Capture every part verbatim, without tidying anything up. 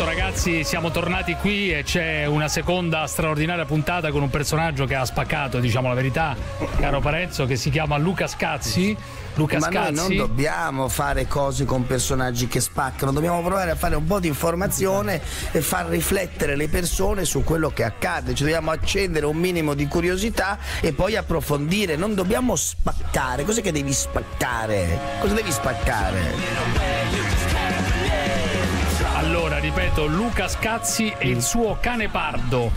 Bentornato ragazzi, siamo tornati qui e c'è una seconda straordinaria puntata con un personaggio che ha spaccato, diciamo la verità, caro Parenzo, che si chiama Luca Scazzi. Luca Ma Scazzi. Noi non dobbiamo fare cose con personaggi che spaccano, dobbiamo provare a fare un po' di informazione e far riflettere le persone su quello che accade, ci dobbiamo accendere un minimo di curiosità e poi approfondire, non dobbiamo spaccare. Cos'è che devi spaccare? Cosa devi spaccare? Allora, ripeto, Luca Scazzi e il suo Canepardo,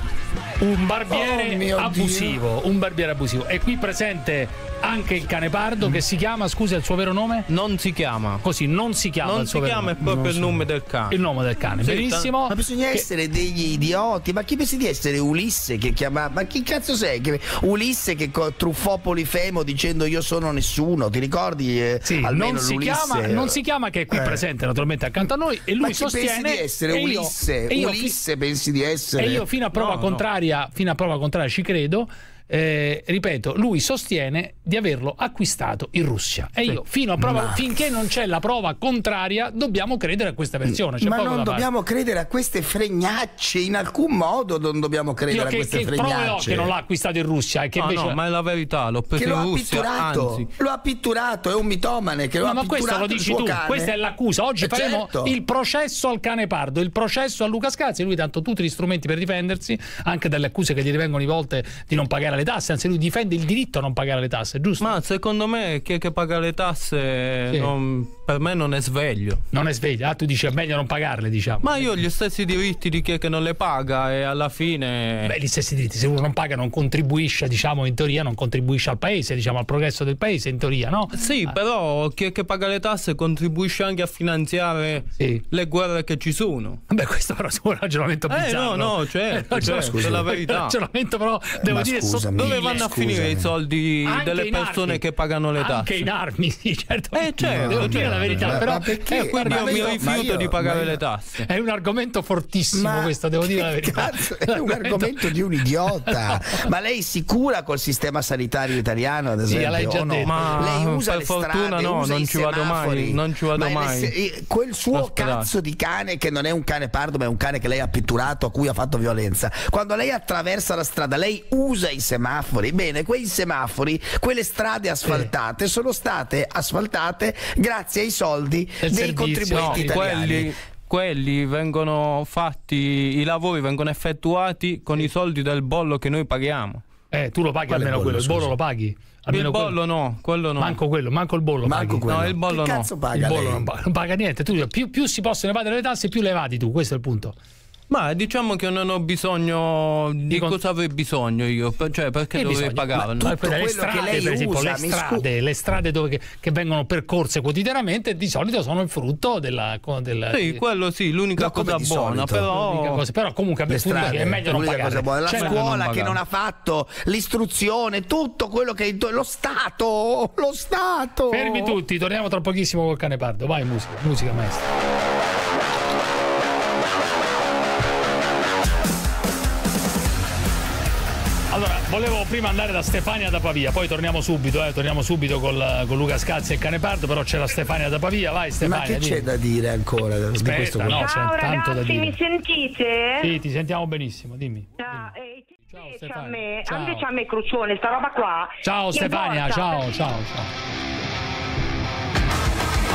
un barbiere oh, abusivo, Dio. un barbiere abusivo. È qui presente anche il Canepardo, che si chiama, scusa, il suo vero nome? Non si chiama. Così, non si chiama. Non il suo si vero chiama, è proprio il nome del cane. Il nome del cane, sì, benissimo. Ma bisogna che... essere degli idioti. Ma chi pensi di essere Ulisse che chiamava? Ma chi cazzo sei? Che... Ulisse che truffò Polifemo dicendo io sono nessuno, ti ricordi? Eh, sì, almeno non si chiama, non si chiama, che è qui eh. presente naturalmente accanto a noi, e lui ma sostiene. Ma chi pensi di essere Ulisse? Io, Ulisse io, pensi di essere? E io fino a prova no, contraria, no. fino a prova contraria ci credo. Eh, ripeto, lui sostiene di averlo acquistato in Russia e io fino a prova, ma... finché non c'è la prova contraria dobbiamo credere a questa versione. Ma non dobbiamo fare. credere a queste fregnacce in alcun modo, non dobbiamo credere che, a queste che fregnacce no, che non l'ha acquistato in Russia e che no, invece... no, ma è la verità, l'ho preso in Russia, anzi. Lo ha pitturato, è un mitomane che lo no, ha ma questo lo dici tu, cane. Questa è l'accusa. Oggi eh faremo certo. il processo al Canepardo, il processo a Luca Scazzi, lui tanto tutti gli strumenti per difendersi anche dalle accuse che gli vengono rivolte di non pagare le tasse, anzi lui difende il diritto a non pagare le tasse, giusto? Ma secondo me chi è che paga le tasse sì. non, per me non è sveglio. Non è sveglio, ah tu dici è meglio non pagarle, diciamo. Ma io ho gli stessi diritti di chi è che non le paga e alla fine... Beh, gli stessi diritti, se uno non paga non contribuisce, diciamo in teoria non contribuisce al paese, diciamo al progresso del paese in teoria, no? Sì, ah. però chi è che paga le tasse contribuisce anche a finanziare sì. le guerre che ci sono. Beh, questo però è un ragionamento bizzarro. Eh no, no, certo, eh, no, certo, è la verità. Ragionamento però, eh, devo dire, scusa. Dove vanno a finire i soldi anche delle persone armi. che pagano le tasse? Anche in armi, sì, certo. Eh, certo, devo dire la verità, ma, però ma perché? Eh, guarda, io mi io, rifiuto io, di pagare le tasse. È un argomento fortissimo ma questo, devo dire la verità. Cazzo, è un argomento di un idiota. Ma lei si cura col sistema sanitario italiano, ad esempio? Sì, lei già o no? Ma lei usa per le fortuna strade, no, usa non, ci vado mai, non ci vado ma mai. Quel suo cazzo di cane, che non è un Canepardo, ma è un cane che lei ha pitturato, a cui ha fatto violenza. Quando lei attraversa la strada, lei usa i semafori. Bene, quei semafori, quelle strade asfaltate eh. sono state asfaltate grazie ai soldi del dei servizio. contribuenti no, italiani. Quelli... quelli vengono fatti, i lavori vengono effettuati con eh. i soldi del bollo che noi paghiamo. Eh, tu lo paghi Quale almeno bollo, quello, scusa. il bollo lo paghi. Almeno il bollo quello. no, quello no. Manco quello, manco il bollo. Manco quello. No, il bollo che no. Cazzo paga il bollo non paga, non paga niente. Tu, più, più si possono evadere le tasse, più le evadi tu, questo è il punto. Ma diciamo che non ho bisogno di, di cosa avrei bisogno io, cioè perché dovrei pagare? No? Le strade, che lei per esempio, usa, le, strade, le strade dove che, che vengono percorse quotidianamente di solito sono il frutto della... della sì, quello sì, l'unica cosa buona, però... Cosa, però comunque le strade, è meglio non pagare. Cosa la cioè, scuola non che non ha fatto, l'istruzione, tutto quello che... Lo Stato, lo Stato! Fermi tutti, torniamo tra pochissimo col Canepardo, vai musica, musica maestra. Allora, volevo prima andare da Stefania da Pavia, poi torniamo subito, eh, torniamo subito col, con Luca Scazzi e Canepardo, però c'è la Stefania da Pavia, vai Stefania. Ma che c'è da dire ancora? Aspetta, di questo no, c'è tanto da dire. Mi sentite? Sì, ti sentiamo benissimo, dimmi. Ciao, dimmi. Eh, ciao Stefania. A me, ciao. Invece a me Crucione, sta roba qua. Ciao Stefania, ciao, ciao, ciao.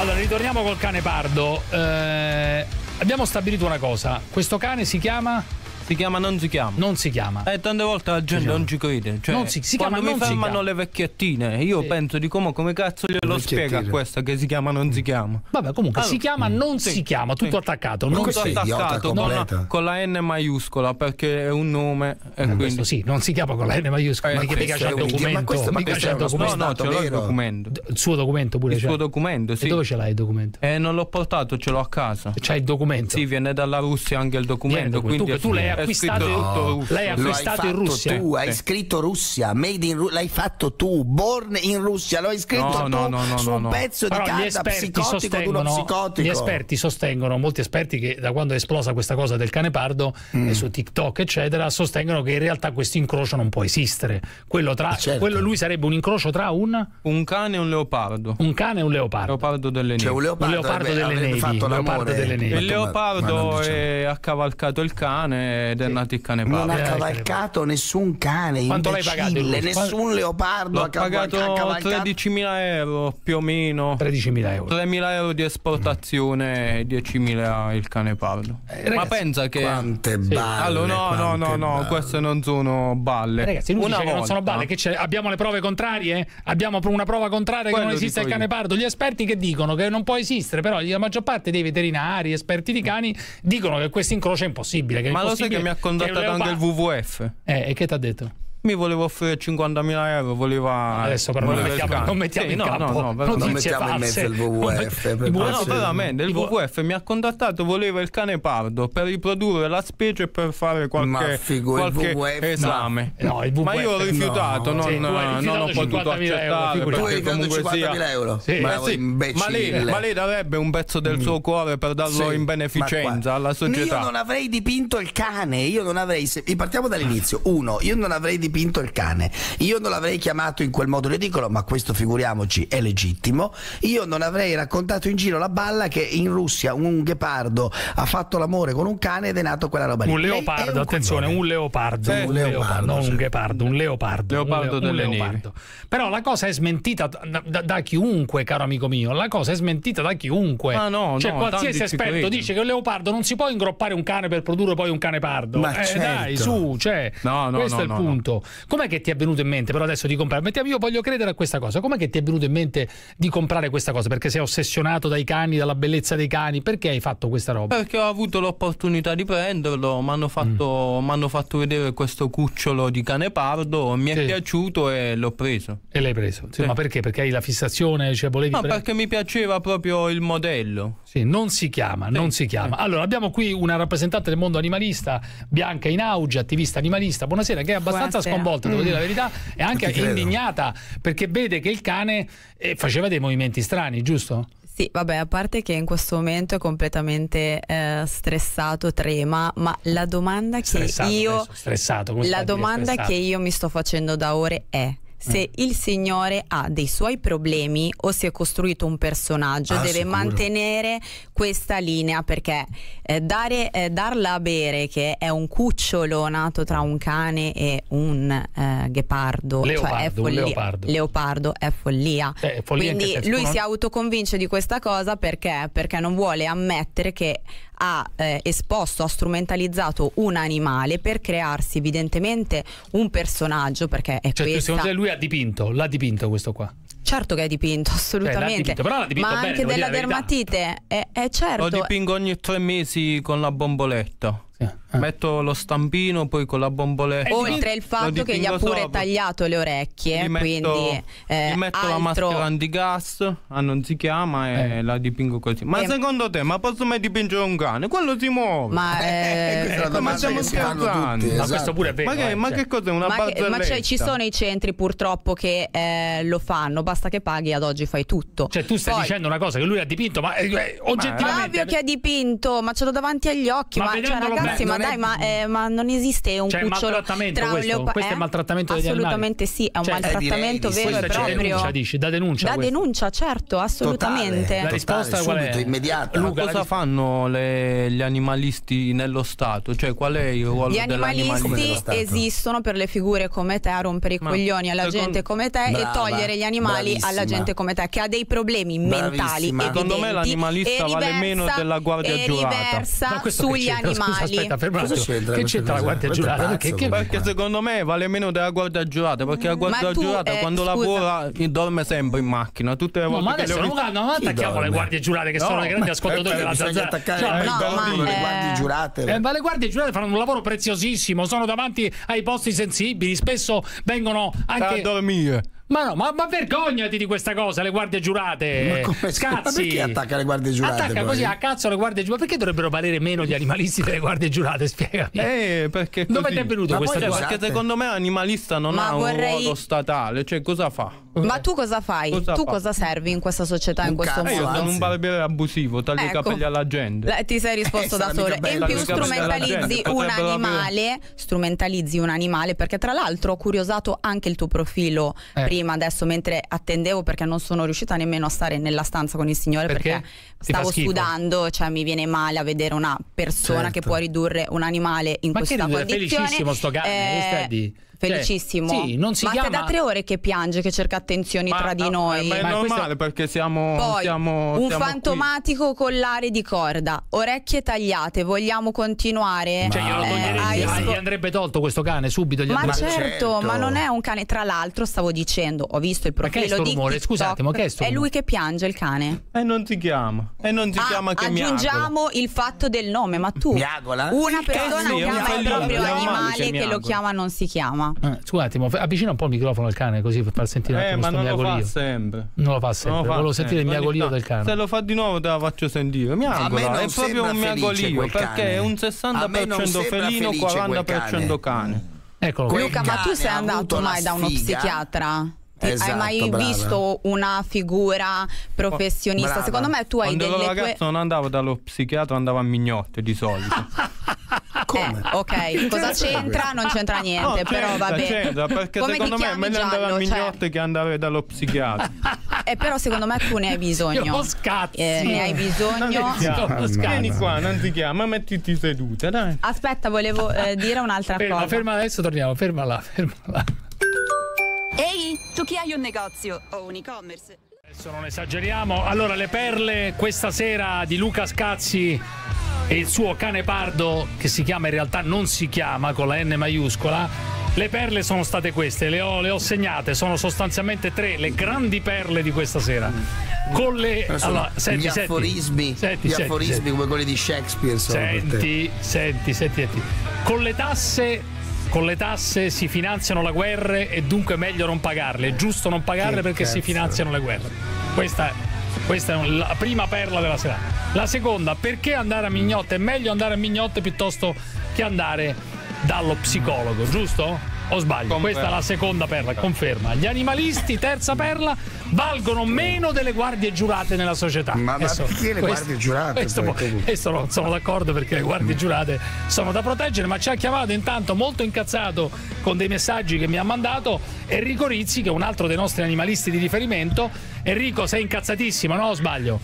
Allora, ritorniamo col Canepardo. Eh, abbiamo stabilito una cosa, questo cane si chiama... Si chiama non si chiama. Non si chiama. E eh, tante volte la gente non ci crede. Cioè, non si, si quando chiama, mi non fermano le vecchiettine, io sì. penso di come, come cazzo glielo spiega questa che si chiama non si chiama. Vabbè, comunque allora, si chiama non sì, si chiama, tutto sì. attaccato. Non tutto attaccato con, no, no, con la N maiuscola perché è un nome. E quindi... questo sì, non si chiama con la N maiuscola. Eh, ma mica c'è il documento. Ma questo, ma questo è il documento. No, no, ce l'ho il documento. Il suo documento pure. Il suo documento, sì. E dove ce l'hai il documento? Eh, non l'ho portato, ce l'ho a casa. C'hai il documento? Sì, viene dalla Russia anche il documento. Quindi tu lei acquistato, no, l'hai acquistato in Russia. Tu hai scritto Russia, made in Ru- l'hai fatto tu, born in Russia, l'hai scritto no, tu no, no, no, su no, un pezzo no. di Però carta psicotico di uno psicotico. Gli esperti sostengono, molti esperti, che da quando è esplosa questa cosa del Canepardo mm. e su TikTok eccetera, sostengono che in realtà questo incrocio non può esistere. Quello tra, certo. quello lui sarebbe un incrocio tra un un cane e un leopardo. Un cane e un leopardo. Leopardo delle nevi. Cioè, un leopardo, un leopardo delle nevi. Fatto leopardo delle nevi. Il leopardo è, ha cavalcato il cane ed è sì. nato il Canepardo. Non ha cavalcato nessun cane. Quanto l'hai pagato? Nessun leopardo ha pagato. tredicimila euro più o meno. tredicimila euro. tremila euro di esportazione e diecimila il Canepardo. Eh, ragazzi, ma pensa che quante balle. Allora no, no, no, no, queste non sono balle. Ragazzi, lui dice che non sono balle, che abbiamo le prove contrarie? Abbiamo una prova contraria che non esiste il Canepardo. Gli esperti che dicono che non può esistere, però la maggior parte dei veterinari, esperti di cani, dicono che questo incrocio è impossibile. Che è Ma impossibile, lo sai che mi ha contattato anche il W W F? Eh, e che ti ha detto? Mi voleva offrire cinquantamila euro, voleva... Adesso però non mettiamo, non mettiamo sì, in no, capo no, no, non non mettiamo false. in mezzo il W W F. Per no, no, veramente, il W W F mi ha contattato, voleva il Canepardo per riprodurre la specie e per fare qualche, figo, qualche W W F, esame. No, il W W F, ma io ho rifiutato, no, non, no, non ho potuto accettare. Tu hai rifiutato cinquantamila euro? Sì. Ma, sì, ma, lei, ma lei darebbe un pezzo del mm. suo cuore per darlo sì, in beneficenza alla società. Io non avrei dipinto il cane, io non avrei... Partiamo dall'inizio. Uno, io non avrei dipinto dipinto il cane, io non l'avrei chiamato in quel modo ridicolo, ma questo figuriamoci è legittimo, io non avrei raccontato in giro la balla che in Russia un ghepardo ha fatto l'amore con un cane ed è nato quella roba lì. Un leopardo, un attenzione, un leopardo, eh, un leopardo, leopardo non sì. un ghepardo, un leopardo, leopardo un, delle un leopardo. Però la cosa è smentita da, da, da chiunque, caro amico mio, la cosa è smentita da chiunque. Ah, no, cioè no, qualsiasi esperto dice che un leopardo non si può ingroppare un cane per produrre poi un canepardo. Ma eh, certo. dai, su, cioè, no, no, questo no, è il no, punto. No. Com'è che ti è venuto in mente però adesso di comprare? Mettiamo, io voglio credere a questa cosa. Com'è che ti è venuto in mente di comprare questa cosa? Perché sei ossessionato dai cani, dalla bellezza dei cani? Perché hai fatto questa roba? Perché ho avuto l'opportunità di prenderlo, mi hanno fatto, mm. m'hanno fatto vedere questo cucciolo di Canepardo, mi sì. è piaciuto e l'ho preso. E l'hai preso? Sì. Ma perché? Perché hai la fissazione? Cioè volevi no, perché mi piaceva proprio il modello. Sì, non si chiama, sì. non si chiama. Sì. Allora, abbiamo qui una rappresentante del mondo animalista, Bianca Inauge, attivista animalista. Buonasera, che è abbastanza sconvolta, devo mm. dire la verità, e anche indignata perché vede che il cane eh, faceva dei movimenti strani, giusto? Sì, vabbè, a parte che in questo momento è completamente eh, stressato, trema, ma la domanda che stressato io adesso, stressato, come la domanda stressato? che io mi sto facendo da ore è se eh. il signore ha dei suoi problemi o si è costruito un personaggio. Ah, deve sicuro. mantenere questa linea, perché eh, dare, eh, darla a bere che è un cucciolo nato tra un cane e un eh, ghepardo, leopardo, cioè è follia, leopardo. leopardo è follia, eh, è follia quindi senso, lui no? si autoconvince di questa cosa perché? perché non vuole ammettere che ha eh, esposto, ha strumentalizzato un animale per crearsi evidentemente un personaggio, perché è cioè, questa... Secondo te lui ha dipinto, l'ha dipinto questo qua? Certo che è dipinto, assolutamente. Cioè, dipinto, però dipinto ma bene, anche della dermatite, è, è certo. Lo dipingo ogni tre mesi con la bomboletta. Ah. Metto lo stampino poi con la bomboletta. Oltre il fatto che gli ha pure sopra. tagliato le orecchie, gli metto, quindi eh, gli metto altro... la maschera antigas, ah, non si chiama, e eh. la dipingo così. Ma eh. secondo te, ma posso mai dipingere un cane? Quello si muove. Ma, eh, eh, eh, ma siamo scherzando. Esatto. Ma questo pure è vero. Ma che, eh, ma che cos'è una barzelletta? Ma, che, ma cioè, ci sono i centri purtroppo che eh, lo fanno, basta che paghi, ad oggi fai tutto. Cioè tu stai poi, dicendo una cosa che lui ha dipinto, ma eh, oggettivamente. Ma è ovvio che ha dipinto, ma ce l'ho davanti agli occhi, ma, ma c'è Beh, ma dai, è... ma, eh, ma non esiste un cioè, cucciolo tra un leopardo. Questo è maltrattamento degli animali. Assolutamente sì, è un cioè, maltrattamento vero e proprio. Denuncia, dici, da denuncia, da denuncia, certo, assolutamente. Totale, la risposta totale, qual è? Subito, immediata. Luca, cosa la... fanno le, gli animalisti nello Stato? Cioè, qual è il ruolo degli animalisti? Gli animalisti esistono per le figure come te, a rompere i ma coglioni alla secondo... gente come te Brava, e togliere gli animali bravissima. alla gente come te, che ha dei problemi mentali. Secondo me l'animalista vale meno della guardia giurata sugli animali. Aspetta, che c'entra la guardia giurata? Perché, perché, perché secondo me vale meno della guardia giurata, perché la guardia tu, giurata eh, quando scusa. lavora dorme sempre in macchina tutte le volte. No, ma adesso non, ho... non attacchiamo le guardie giurate che no, sono le grandi ascoltatori della Zanzara. Cioè, no, no, ma le eh... guardie giurate. Eh, ma le guardie giurate fanno un lavoro preziosissimo, sono davanti ai posti sensibili, spesso vengono anche a dormire. Ma no, ma, ma vergognati di questa cosa, le guardie giurate. Ma come, Scazzi? Ma perché attacca le guardie giurate? Attacca poi? Così a cazzo le guardie giurate. Perché dovrebbero valere meno gli animalisti delle guardie giurate? Spiegami. Eh, perché così. Dove ti è venuto ma questa cosa? Perché secondo me animalista non ma ha vorrei... un ruolo statale. Cioè, cosa fa? Ma tu cosa fai? Cosa tu fa? Cosa servi in questa società, un in questo mondo? Io sono un barbiere abusivo, taglio ecco. i capelli alla gente. La, ti sei risposto eh, da solo. E in più strumentalizzi un animale, strumentalizzi un animale, perché tra l'altro ho curiosato anche il tuo profilo eh. prima, adesso mentre attendevo, perché non sono riuscita nemmeno a stare nella stanza con il signore perché, perché stavo sudando, cioè mi viene male a vedere una persona certo. che può ridurre un animale in ma questa condizione. Ma felicissimo sto gatto, eh, felicissimo, cioè, sì, non si ma chiama... è da tre ore che piange, che cerca attenzioni ma, tra di noi. Ma è ma normale, questo... perché siamo, poi, siamo un siamo fantomatico qui. Collare di corda, orecchie tagliate. Vogliamo continuare? Ma... Cioè io lo toglierei, eh, gli andrebbe tolto questo cane subito. Gli ma certo, certo, ma non è un cane. Tra l'altro, stavo dicendo, ho visto il profilo di TikTok. Scusate, ma che è sto rumore? È lui che piange, il cane. E non si chiama. E non si ah, chiama che aggiungiamo miagola. Il fatto del nome. Ma tu, miagola? Una persona eh sì, chiama il proprio animale che lo chiama, non si chiama. Eh, scusate, avvicina un po' il microfono al cane così per far sentire eh, ma non miagolio. Lo fa sempre. Non lo fa sempre, volevo lo sentire sempre. Il miagolio del cane. Se lo fa di nuovo te la faccio sentire. Miagola, è proprio un miagolio, perché è un sessanta per cento felino, quaranta per cento cane. Eccolo. Luca, cane ma tu sei andato mai da uno psichiatra? Ti, esatto, hai mai brava. Visto una figura professionista? Brava. Secondo me tu hai quando delle... Quando ero ragazzo non andavo dallo psichiatra, andavo a mignotte di solito. Come? Eh, ok, cosa c'entra? Non c'entra niente, no, però va bene. Perché come secondo me è meglio andare a mignotte cioè... che andare dallo psichiatra. Eh, però secondo me tu ne hai bisogno. Io scazzi. Eh, ne hai bisogno. Vieni qua, non ti chiama, mettiti seduta, dai. Aspetta, volevo eh, dire un'altra cosa. Ferma, ferma, adesso torniamo, ferma là, ferma là. Ehi, tu chi hai un negozio o un e-commerce? Adesso non esageriamo. Allora, le perle questa sera di Luca Scazzi e il suo Canepardo, che si chiama in realtà non si chiama, con la N maiuscola. Le perle sono state queste, le ho, le ho segnate, sono sostanzialmente tre le grandi perle di questa sera. Con le allora, senti, gli aforismi, senti, gli senti, aforismi senti, come quelli di Shakespeare sono senti, senti, senti, senti. Con le tasse Con le tasse si finanziano le guerre e dunque è meglio non pagarle, è giusto non pagarle che perché cazzo. Si finanziano le guerre. Questa, questa è la prima perla della serata. La seconda, perché andare a mignotte? È meglio andare a mignotte piuttosto che andare dallo psicologo, giusto? O sbaglio? Conferma. Questa è la seconda perla, conferma. Gli animalisti, terza perla, valgono meno delle guardie giurate nella società. Ma, ma perché questo, le guardie giurate? Questo, questo, può, questo non sono d'accordo, perché le guardie giurate sono da proteggere. Ma ci ha chiamato intanto molto incazzato con dei messaggi che mi ha mandato Enrico Rizzi, che è un altro dei nostri animalisti di riferimento. Enrico, sei incazzatissimo, no? O sbaglio?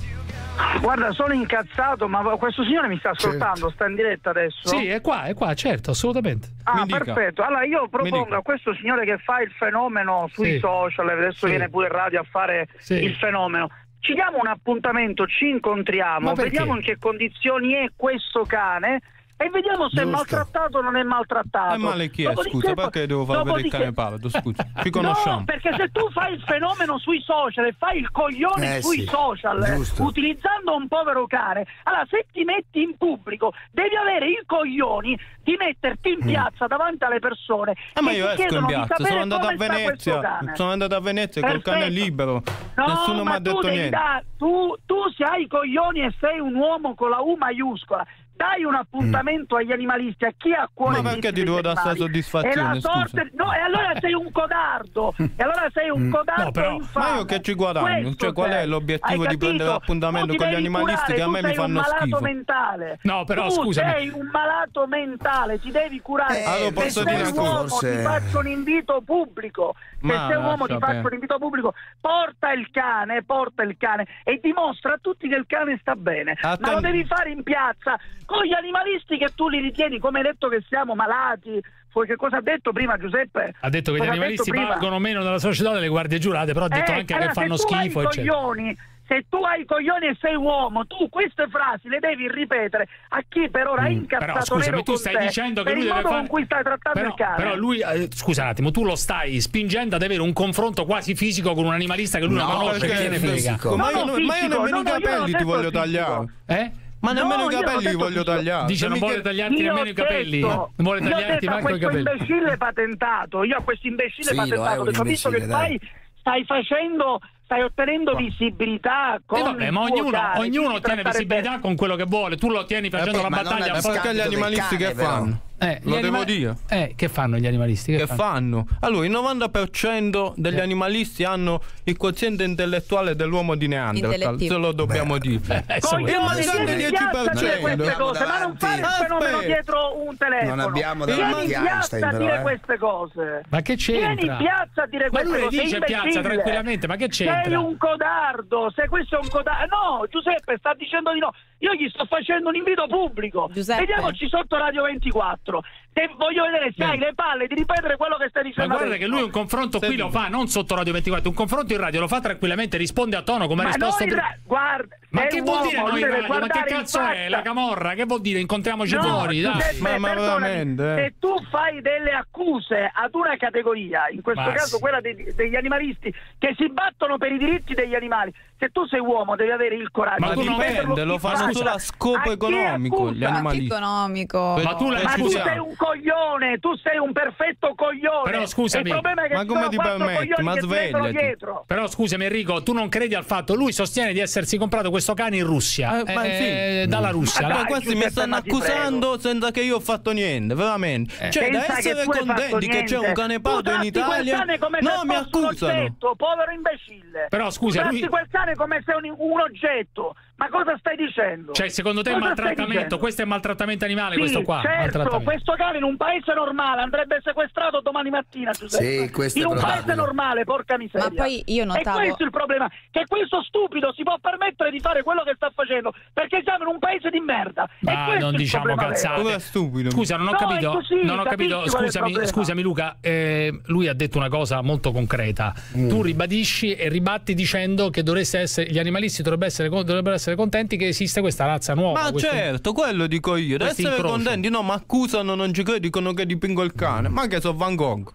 Guarda, sono incazzato, ma questo signore mi sta ascoltando, certo. sta in diretta adesso? Sì, è qua, è qua, certo, assolutamente. Ah, perfetto. Allora io propongo a questo signore che fa il fenomeno sui sì. social, adesso sì. viene pure in radio a fare sì. il fenomeno. Ci diamo un appuntamento, ci incontriamo, vediamo in che condizioni è questo cane e vediamo se Giusto. È maltrattato o non è maltrattato. E male chi è? Dopodiché, scusa, perché devo far vedere il Canepardo? Scusa, ci conosciamo. No, perché se tu fai il fenomeno sui social e fai il coglione eh, sui sì. social eh, utilizzando un povero cane, allora se ti metti in pubblico devi avere i coglioni di metterti in piazza mm. davanti alle persone. Ah, ma io esco in piazza, sono andato a Venezia, sono andato a Venezia col cane libero, no, nessuno mi ha detto niente. Da, tu, tu se hai i coglioni e sei un uomo con la U maiuscola, dai un appuntamento mm. agli animalisti, a chi ha cuore. Ma perché ti devo dare questa soddisfazione? Sorte... No, e allora sei un codardo. E allora sei un codardo. No, però... Ma io che ci guadagno? Questo cioè, qual è l'obiettivo di prendere l'appuntamento con gli animalisti curare, che a me mi fanno schifo? Mentale. No, però scusa. Sei un malato mentale, ti devi curare. Eh, allora posso se dire sei uomo, forse... ti faccio un invito pubblico. Se Ma sei uomo, ti faccio un invito pubblico. Porta il cane, porta il cane e dimostra a tutti che il cane sta bene. Atten... Ma lo devi fare in piazza. Con gli animalisti che tu li ritieni, come hai detto che siamo malati, che cosa ha detto prima Giuseppe? Ha detto che cosa gli animalisti valgono meno dalla società delle guardie giurate, però ha detto eh, anche allora, che fanno schifo. Coglioni, se tu hai i coglioni e sei uomo, tu queste frasi le devi ripetere a chi per ora è incazzato. Però scusami, tu stai te, dicendo che lui deve fare... con cui stai trattando però, il cane. Però lui, eh, scusa un attimo, tu lo stai spingendo ad avere un confronto quasi fisico con un animalista che lui no, non conosce, che ne frega. No, ma io, no, ma io nemmeno no, i capelli ti voglio tagliare. Eh? Ma nemmeno no, i capelli li voglio tagliare. Dice non vuole tagliarti nemmeno i capelli. Non vuole tagliarti manco i capelli. Io ho detto a questo imbecille patentato. Io a questo imbecille sì, patentato. Ho visto che fai stai facendo, stai ottenendo visibilità con eh vabbè, ma ognuno, cane, ognuno ottiene visibilità per... con quello che vuole. Tu lo ottieni facendo eh, la battaglia per perché gli animalisti cane, che però. fanno? Eh, lo devo anima- dire eh, che fanno gli animalisti? Che, che fanno? fanno? Allora il novanta per cento degli eh. animalisti hanno il quoziente intellettuale dell'uomo di Neanderthal. Se lo dobbiamo Beh. dire eh, con il mancante dieci per cento cose, ma non fare il fenomeno dietro un telefono. Non abbiamo davanti vieni piazza a dire queste cose. Ma che c'entra? Vieni piazza a dire queste cose. Ma lui dice piazza tranquillamente. Ma che c'entra? Sei un codardo. Se questo è un codardo. No, Giuseppe sta dicendo di no. Io gli sto facendo un invito pubblico. Giuseppe. Vediamoci sotto Radio ventiquattro. Se voglio vedere se hai le palle di ripetere quello che stai dicendo. Ma guarda adesso. Che lui un confronto se qui vive. Lo fa non sotto Radio ventiquattro, un confronto in radio lo fa tranquillamente, risponde a tono come ha risposto. Ra- guarda, ma che vuol dire noi radio? Ma che cazzo è la camorra? Che vuol dire incontriamoci no, fuori? Dai. Giuseppe, ma, ma veramente. Se tu fai delle accuse ad una categoria, in questo ma caso sì. quella dei, degli animalisti che si battono per i diritti degli animali, se tu sei uomo devi avere il coraggio. Ma tu non vende, lo fanno solo a scopo economico gli animalisti. Economico. Ma tu l'hai scusato. Coglione, tu sei un perfetto coglione. Però scusami, il problema è che ma come ti permetti? Ma svegliati. Però scusami Enrico, tu non credi al fatto, lui sostiene di essersi comprato questo cane in Russia, eh, eh, ma eh, sì. dalla Russia. Ma dai, questi mi stanno accusando prego. senza che io ho fatto niente, veramente. Eh. Cioè Pensa da essere contenti che c'è un Canepardo in Italia. No, mi accusano. Oggetto, povero imbecille. Però scusa, tu lui... quel cane come se un, un oggetto. Ma cosa stai dicendo? Cioè, secondo te è maltrattamento? Questo è maltrattamento animale, sì, questo qua. Certo, questo cane in un paese normale andrebbe sequestrato domani mattina, Giuseppe. Sì, in un paese normale, porca miseria. Ma poi io notavo... E questo è il problema, che questo stupido si può permettere di fare quello che sta facendo, perché siamo in un paese di merda. Ma non diciamo cazzate. Stupido. Scusa, non ho no, capito. Così, non ho capito. Scusami, scusami Luca, eh, lui ha detto una cosa molto concreta. Mm. Tu ribadisci e ribatti dicendo che dovreste essere gli animalisti dovrebbero essere dovrebbero essere contenti che esiste questa razza nuova. Ma questo, certo, quello dico io. Ad essere incrocio. contenti, no, ma accusano, non ci credo, dicono che dipingo il cane. Ma che so Van Gogh?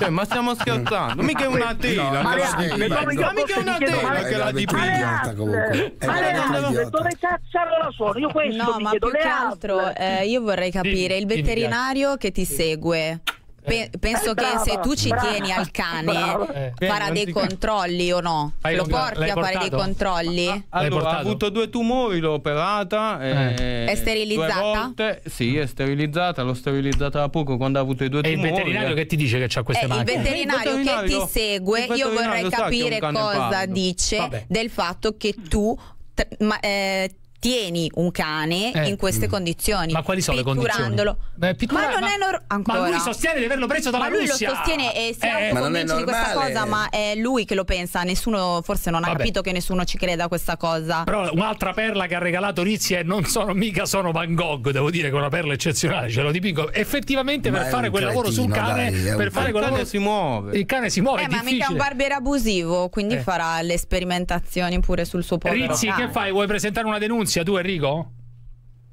Cioè, ma stiamo scherzando, mica è una tela, ma mica è una tela che la dipinta comunque. Dove cazzo la suono? Io questo no, ma più che altro eh, io vorrei capire il veterinario che ti segue. Pe- penso eh, che brava, se tu ci brava, tieni al cane eh, farà dei controlli ca- o no? Hai lo porti a fare dei controlli? Ah, ah, allora, ha avuto due tumori, l'ho operata eh. È sterilizzata? Sì, è sterilizzata, l'ho sterilizzata da poco quando ha avuto i due e tumori. E il veterinario eh. che ti dice che c'ha queste eh, macchine? Il veterinario, il veterinario che ti segue, io vorrei capire cosa dice Vabbè. del fatto che tu t- ma, eh, tieni un cane eh. in queste condizioni. Ma quali sono le condizioni? Beh, pittura, ma non ma, è nor- ancora. Ma lui sostiene di averlo preso dalla ma lui Russia. Lo sostiene e siamo eh, convinti di questa cosa, ma è lui che lo pensa. Nessuno forse non Vabbè. ha capito che nessuno ci creda a questa cosa. Però un'altra perla che ha regalato Rizzi è non sono mica sono Van Gogh, devo dire che è una perla eccezionale, ce lo dico. Effettivamente ma per fare quel lavoro sul cane, dai, per fare quel lavoro si muove. Il cane si muove, eh, è ma difficile. Mica un barbiere abusivo, quindi eh. farà le sperimentazioni pure sul suo povero Rizzi, cane. Che fai? Vuoi presentare una denuncia? Sia tu Enrico?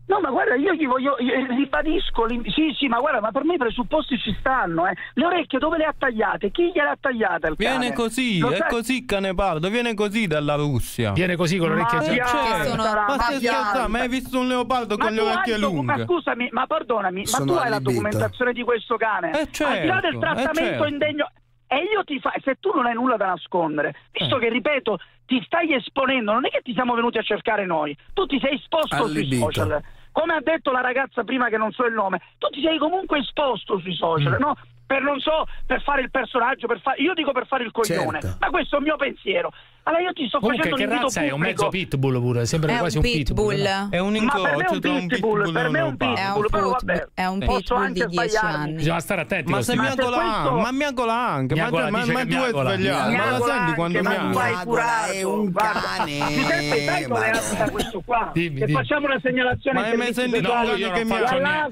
No, ma guarda, io gli voglio, io ribadisco, sì, sì, ma guarda, ma per me i presupposti ci stanno, eh. Le orecchie dove le ha tagliate? Chi gliele ha tagliate? Viene così, Lo è sai? così Canepardo, viene così dalla Russia. Viene così con le orecchie gialle. Cioè, ma stai scherzando, ma hai visto un leopardo ma con le orecchie hai, lunghe? Ma scusami, ma perdonami, Sono ma tu hai la documentazione di questo cane? Eh certo, al di là del trattamento eh certo. indegno... E io ti fa, se tu non hai nulla da nascondere, visto eh. che ripeto, ti stai esponendo, non è che ti siamo venuti a cercare noi, tu ti sei esposto Allibito. sui social, come ha detto la ragazza prima che non so il nome, tu ti sei comunque esposto sui social, mm. no? Per non so, per fare il personaggio, per fa- io dico per fare il coglione, certo. ma questo è il mio pensiero. Allora io ti sto Comunque, facendo un invito pubblico. Che razza è? Un mezzo pitbull pure, sembra è quasi un pitbull. pitbull. È un incrocio tra un pitbull, per me è un pitbull, però vabbè. È un pitbull di dieci anni. Bisogna stare attenti. Ma se miagola questo... ma miagola anche, miagola ma, ma, ma tu hai sbagliato, ma la senti quando miagola? Miagola è un cane. Giuseppe, sai qual è questo qua? Che facciamo una segnalazione. Ma hai mai sentito un cane che miagola?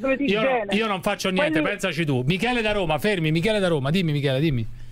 Io non faccio niente, pensaci tu. Michele da Roma, fermi, Michele da Roma, dimmi Michele, dimmi.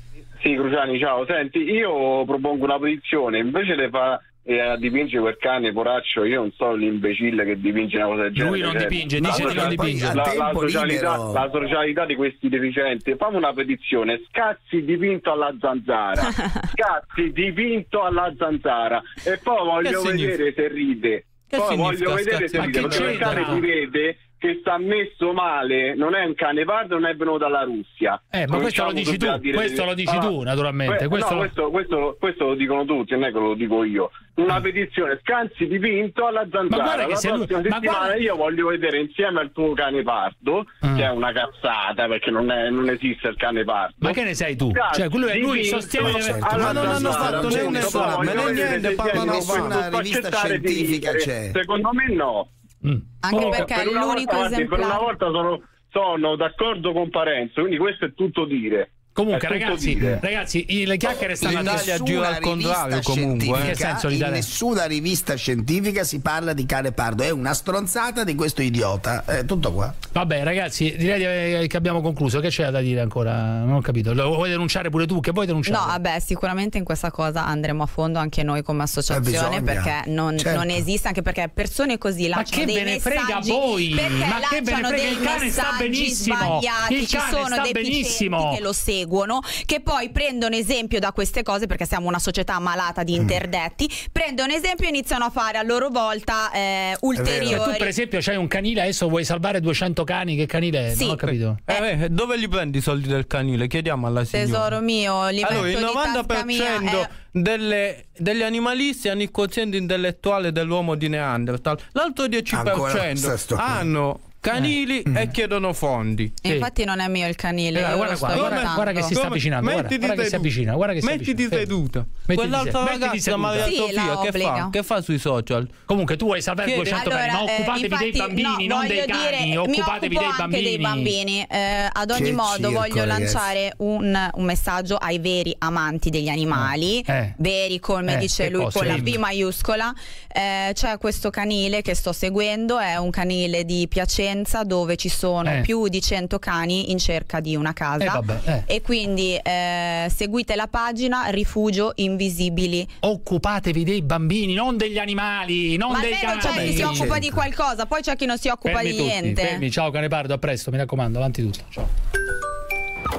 Sì, Cruciani, ciao. Senti, io propongo una petizione, invece le fa eh, dipinge quel cane poraccio, io non so l'imbecille che dipinge una cosa del genere. Lui non dipinge, dice che non dipinge. La, la, socialità, la socialità di questi deficienti. Fammi una petizione, Scazzi dipinto alla Zanzara. Scazzi dipinto alla Zanzara. E poi voglio vedere se ride. Poi voglio vedere se ride, perché il cane si vede... che sta messo male non è un Canepardo, non è venuto dalla Russia. Eh, ma questo lo dici tu, questo lo dici tu naturalmente. Questo lo dicono tutti, non è che lo dico io. Una petizione, Scazzi dipinto alla Zanzara. Ma guarda che la prossima lui... settimana guarda... io voglio vedere insieme al tuo Canepardo, ah. che è una cazzata perché non, è, non esiste il Canepardo. Ma che ne sai tu? Scazzi, cioè, quello è lui sostiene no, certo. Ma non hanno fatto né un esame, né niente, parlano su una rivista scientifica. Secondo me no. Mm. Anche oh, perché per è l'unico volta, esemplare. Per una volta sono, sono d'accordo con Parenzo, quindi questo è tutto dire. Comunque, ragazzi, ragazzi, le chiacchiere stanno andando a giro al contrario. Comunque, eh? Che senso in nessuna rivista scientifica si parla di Canepardo, è una stronzata di questo idiota. È tutto qua. Vabbè, ragazzi, direi che abbiamo concluso. Che c'è da dire ancora? Non ho capito. Lo vuoi denunciare pure tu? Che vuoi denunciare? No, vabbè, sicuramente in questa cosa andremo a fondo anche noi come associazione, perché non, certo. non esiste, anche perché persone così lanciano dei messaggi. Ma che ve ne frega voi? Ma che ve ne frega? Il cane sta benissimo. Il cane ci sono sta dei benissimo. Che lo seguono. Che poi prendono esempio da queste cose, perché siamo una società malata di interdetti, mm. prendono esempio e iniziano a fare a loro volta eh, ulteriori. Se tu per esempio c'hai un canile, adesso vuoi salvare duecento cani, che canile è? Sì. Non ho capito. Eh, eh, dove li prendi i soldi del canile? Chiediamo alla signora. Tesoro mio, li allora, metto il novanta per cento delle, degli animalisti hanno il quoziente intellettuale dell'uomo di Neanderthal, l'altro dieci per cento hanno... canili eh. e chiedono fondi. E infatti non è mio il canile. Eh, guarda, guarda, guarda, guarda che si sta avvicinando. Mettiti guarda, guarda che si avvicina, guarda che si mettiti avvicina. Seduta. Quell'altra ragazza Maria sì, Sofia che fa? Che fa sui social? Comunque tu vuoi salvare duecento allora, cani, ma occupatevi eh, infatti, dei bambini, no, non dei cani, dire, occupatevi dei bambini. Dei bambini. Eh, ad ogni che modo circo, voglio ragazzi. lanciare un, un messaggio ai veri amanti degli animali, eh. veri come eh, dice lui con la B maiuscola. C'è questo canile che sto seguendo, è un canile di Piacenza, dove ci sono eh. più di cento cani in cerca di una casa eh, vabbè, eh. e quindi eh, seguite la pagina Rifugio Invisibili. Occupatevi dei bambini, non degli animali, non ma dei cani. C'è chi si occupa certo. di qualcosa, poi c'è chi non si occupa fermi di tutti, niente fermi. Ciao Canepardo, a presto, mi raccomando, avanti tutto, ciao.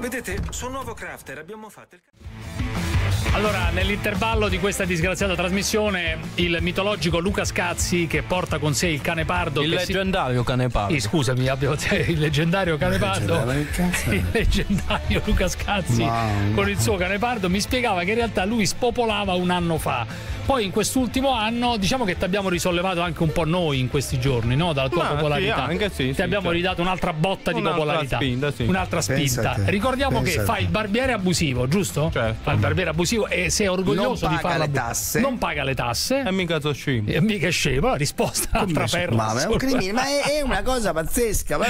Vedete, sul nuovo crafter abbiamo fatto il... Allora, nell'intervallo di questa disgraziata trasmissione, il mitologico Luca Scazzi che porta con sé il Canepardo. Il leggendario si... Canepardo. Eh, scusami, abbiamo... il leggendario Canepardo. Leggendario. Il leggendario Luca Scazzi wow. con il suo Canepardo mi spiegava che in realtà lui spopolava un anno fa. Poi in quest'ultimo anno diciamo che ti abbiamo risollevato anche un po' noi in questi giorni, no? Dalla tua Ma popolarità. Sì, anche sì, ti sì, abbiamo cioè. ridato un'altra botta di popolarità. Spinta, sì. Un'altra spinta. Ricordiamo Pensate. che fa il barbiere abusivo, giusto? Certo. Fa il barbiere abusivo. E se è orgoglioso di fare le tasse, non paga le tasse, e mica so scemo, e mica scemo. La risposta altra perla, ma è un crimine, ma è, è una cosa pazzesca. Ma...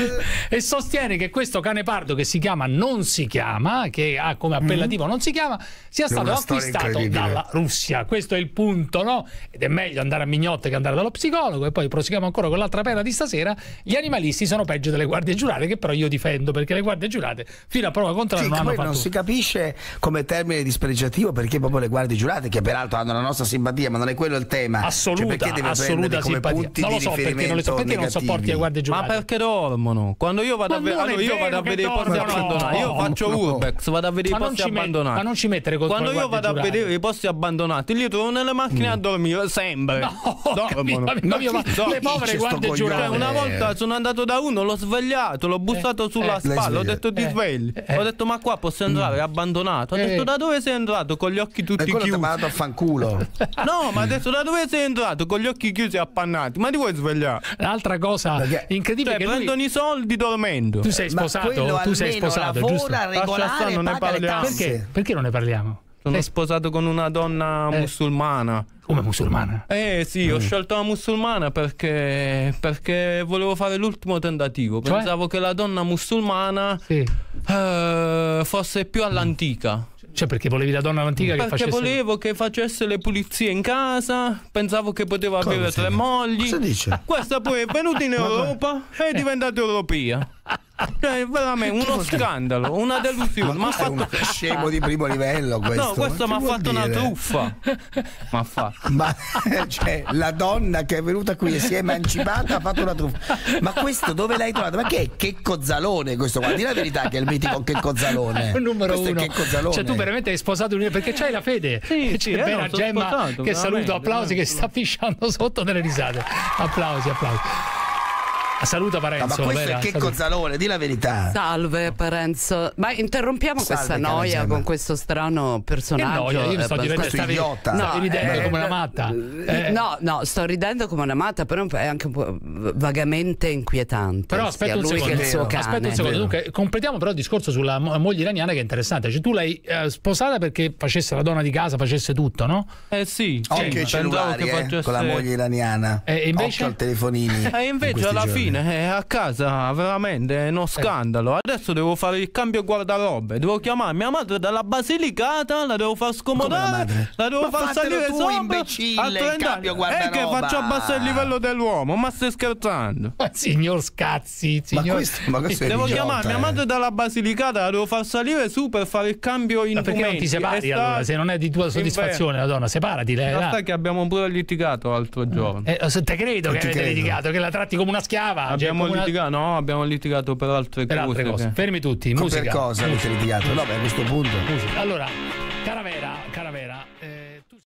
e sostiene che questo Canepardo che si chiama non si chiama, che ha come appellativo mm. non si chiama, sia stato acquistato dalla Russia. Questo è il punto, no? Ed è meglio andare a mignotte che andare dallo psicologo. E poi proseguiamo ancora con l'altra perla di stasera. Gli animalisti sono peggio delle guardie giurate, che però io difendo, perché le guardie giurate fino a prova contraria sì, non hanno fatto. Non si capisce come termine dispregiativo, perché proprio le guardie giurate, che peraltro hanno la nostra simpatia, ma non è quello il tema. Assoluta, cioè deve assoluta come simpatia. Non lo so perché non le so, perché non sopporti le guardie giurate. Ma perché dormono? Quando io vado ma a, io vado a vedere i posti abbandonati, io faccio no. urbex, vado a vedere ma i posti abbandonati. Ma non ci mettere con Quando io vado giurate. a vedere i posti abbandonati, lì trovo nelle macchine mm. a dormire, sempre. No, dormono. Capito, io, ma so, le povere guardie giurate. Una volta sono andato da uno, l'ho svegliato, l'ho bussato sulla spalla, ho detto ti svegli. Ho detto ma qua posso entrare, abbandonato. Ho detto da dove sei entrato? Con gli occhi tutti chiusi. Ti mandato a fanculo. No, ma adesso da dove sei entrato? Con gli occhi chiusi e appannati. Ma ti vuoi svegliare? L'altra cosa Perché, incredibile cioè, che prendono lui... i soldi dormendo. Tu sei sposato, tu sei sposato, giusto? Regolare, non ne parliamo. Perché? Perché non ne parliamo? Sono eh. sposato con una donna eh. musulmana. Come musulmana? Eh sì, mm. ho scelto la musulmana perché, perché volevo fare l'ultimo tentativo. Cioè? Pensavo che la donna musulmana sì. eh, fosse più all'antica. Cioè perché volevi la donna antica che facesse... Perché volevo che facesse le pulizie in casa, pensavo che poteva Come avere tre mogli. Cosa dice? Questa poi è venuta in Europa e è diventata europea. Cioè, veramente uno scandalo, una delusione. Ma, ma fatto... un scemo di primo livello questo. No, questo mi ha fatto dire? una truffa. Ma, fatto. ma cioè, la donna che è venuta qui e si è emancipata ha fatto una truffa. Ma questo dove l'hai trovato? Ma che è Checco Zalone questo qua? Dì la verità che è il mitico Checco Zalone. Numero questo uno. È Checco Zalone. Cioè tu veramente hai sposato un... perché c'hai la fede. Sì, c'è Vera no, Gemma sposato, che saluto, applausi, che sta fisciando sotto delle risate. Applausi, applausi. Saluta Parenzo. No, ma questo Vera, è Checco Zalone, di la verità. Salve Parenzo. Ma interrompiamo Salve, questa noia con questo strano personaggio. Che noia, io mi sto ridendo, stavi, idiota. No, stavi ridendo eh, come una matta. Eh. No, no, sto ridendo come una matta, però è anche un po' vagamente inquietante. Però aspetta un secondo. Il suo cane. Aspetta un secondo. Dunque, completiamo però il discorso sulla moglie iraniana, che è interessante. Cioè, tu l'hai eh, sposata perché facesse la donna di casa, facesse tutto, no? Eh sì. Occhio ai cellulari, eh, facesse... con la moglie iraniana. E eh, invece? Occhio al telefonini. E eh, invece alla fine, Eh, a casa veramente è uno scandalo. Adesso devo fare il cambio guardarobe, devo chiamare mia madre dalla Basilicata, la devo far scomodare, la devo ma far salire sopra a trenta anni, e che faccio abbassare il livello dell'uomo? Ma stai scherzando? Ma signor Scazzi, signor... Ma questo, ma questo devo idiota, chiamare eh. mia madre dalla Basilicata, la devo far salire su per fare il cambio in... Ma perché non ti separi allora? Se non è di tua soddisfazione la donna, separati. Lei, in realtà che abbiamo pure litigato l'altro giorno. Eh, se te credo che avete litigato, che la tratti come una schiava. Abbiamo litigato, una... no, abbiamo litigato per altre, per altre cose. cose. Fermi tutti, ma musica. Per cosa avete litigato? No, beh, a questo punto. Musica. Allora, cara Vera, cara Vera, eh, tu...